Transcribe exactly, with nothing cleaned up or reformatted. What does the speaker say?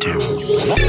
Terror.